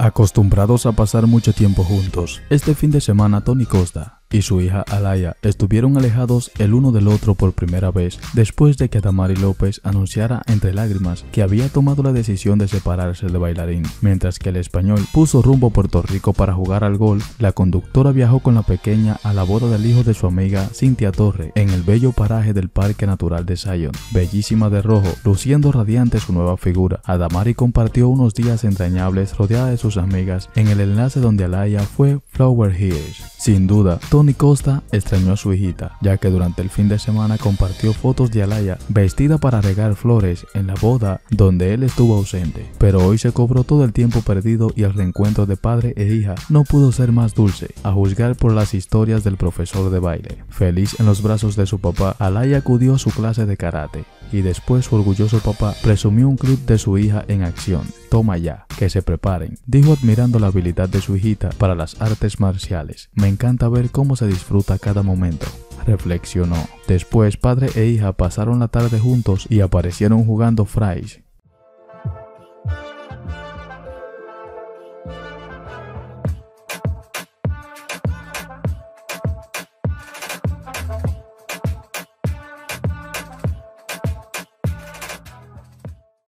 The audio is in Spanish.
Acostumbrados a pasar mucho tiempo juntos, este fin de semana Toni Costa y su hija Alaïa estuvieron alejados el uno del otro por primera vez después de que Adamari López anunciara entre lágrimas que había tomado la decisión de separarse del bailarín. Mientras que el español puso rumbo a Puerto Rico para jugar al golf, la conductora viajó con la pequeña a la boda del hijo de su amiga Cynthia Torre en el bello paraje del Parque Natural de Sion. Bellísima de rojo, luciendo radiante su nueva figura, Adamari compartió unos días entrañables rodeada de sus amigas en el enlace donde Alaïa fue Flower Hills. Sin duda, Toni Costa extrañó a su hijita, ya que durante el fin de semana compartió fotos de Alaïa vestida para regar flores en la boda donde él estuvo ausente. Pero hoy se cobró todo el tiempo perdido y el reencuentro de padre e hija no pudo ser más dulce, a juzgar por las historias del profesor de baile. Feliz en los brazos de su papá, Alaïa acudió a su clase de karate y después su orgulloso papá presumió un clip de su hija en acción. Toma ya, que se preparen, dijo admirando la habilidad de su hijita para las artes marciales. Me encanta ver cómo se disfruta cada momento, reflexionó. Después, padre e hija pasaron la tarde juntos y aparecieron jugando fries.